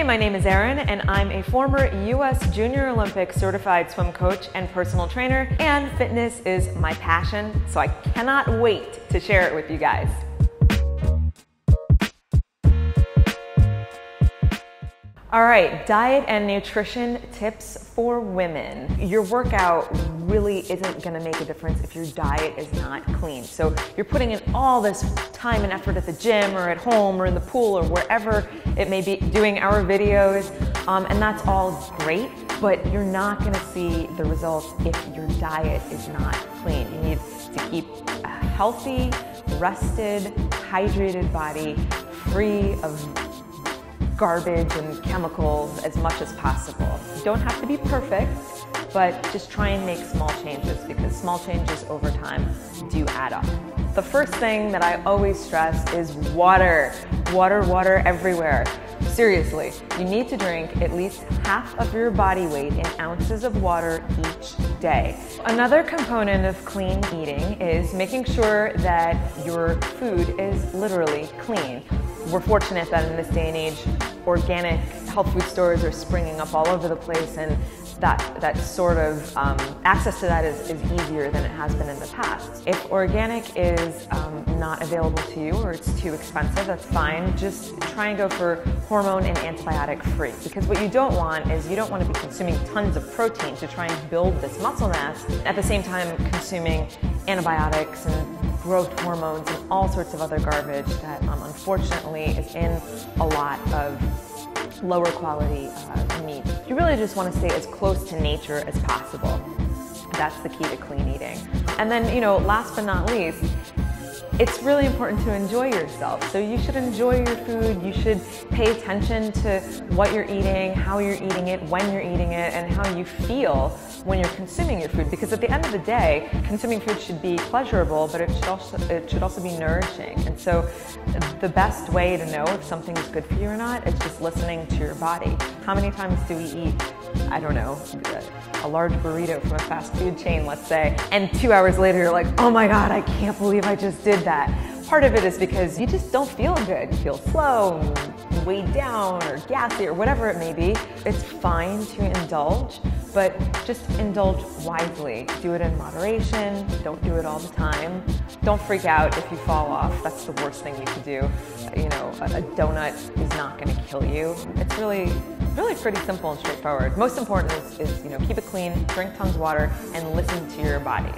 Hey, my name is Erin, and I'm a former US Junior Olympic certified swim coach and personal trainer, and fitness is my passion, so I cannot wait to share it with you guys. All right, diet and nutrition tips for women. Your workout really isn't gonna make a difference if your diet is not clean. So you're putting in all this time and effort at the gym or at home or in the pool or wherever it may be, doing our videos, and that's all great, but you're not gonna see the results if your diet is not clean. You need to keep a healthy, rested, hydrated body, free of garbage and chemicals as much as possible. You don't have to be perfect, but just try and make small changes, because small changes over time do add up. The first thing that I always stress is water. Water, water everywhere. Seriously, you need to drink at least half of your body weight in ounces of water each day. Another component of clean eating is making sure that your food is literally clean. We're fortunate that in this day and age, organic health food stores are springing up all over the place, and that sort of access to that is easier than it has been in the past. If organic is not available to you or it's too expensive, that's fine. Just try and go for hormone and antibiotic free, because what you don't want is you don't want to be consuming tons of protein to try and build this muscle mass, at the same time consuming antibiotics and growth hormones and all sorts of other garbage that unfortunately is in a lot of lower quality meat. You really just want to stay as close to nature as possible. That's the key to clean eating. And then, you know, last but not least, it's really important to enjoy yourself. So you should enjoy your food. You should pay attention to what you're eating, how you're eating it, when you're eating it, and how you feel when you're consuming your food. Because at the end of the day, consuming food should be pleasurable, but it should also be nourishing. And so the best way to know if something is good for you or not is just listening to your body. How many times do we eat, I don't know, a large burrito from a fast food chain, let's say, and 2 hours later you're like, oh my God, I can't believe I just did that. Part of it is because you just don't feel good. You feel slow, weighed down, or gassy, or whatever it may be. It's fine to indulge, but just indulge wisely. Do it in moderation. Don't do it all the time. Don't freak out if you fall off. That's the worst thing you could do. You know, a donut is not going to kill you. It's really pretty simple and straightforward. Most important is, you know, keep it clean, drink tons of water, and listen to your body.